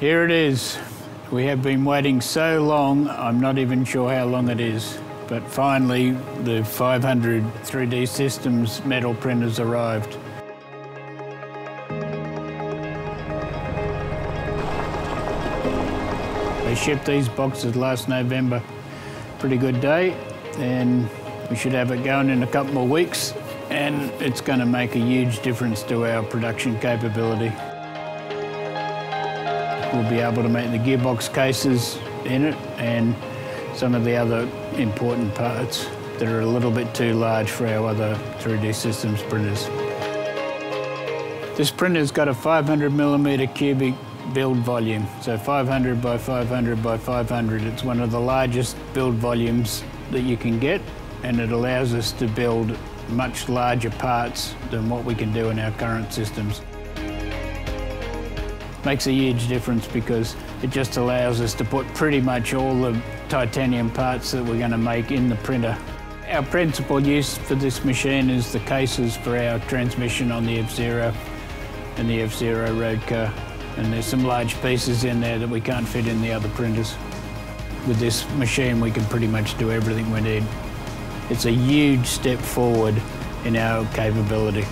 Here it is. We have been waiting so long, I'm not even sure how long it is. But finally, the 500 3D Systems metal printers arrived. They shipped these boxes last November. Pretty good day, and we should have it going in a couple more weeks, and it's going to make a huge difference to our production capability. We'll be able to make the gearbox cases in it and some of the other important parts that are a little bit too large for our other 3D Systems printers. This printer's got a 500mm cubic build volume, so 500 by 500 by 500. It's one of the largest build volumes that you can get, and it allows us to build much larger parts than what we can do in our current systems. Makes a huge difference because it just allows us to put pretty much all the titanium parts that we're going to make in the printer. Our principal use for this machine is the cases for our transmission on the F-Zero and the F-Zero road car. And there's some large pieces in there that we can't fit in the other printers. With this machine, we can pretty much do everything we need. It's a huge step forward in our capability.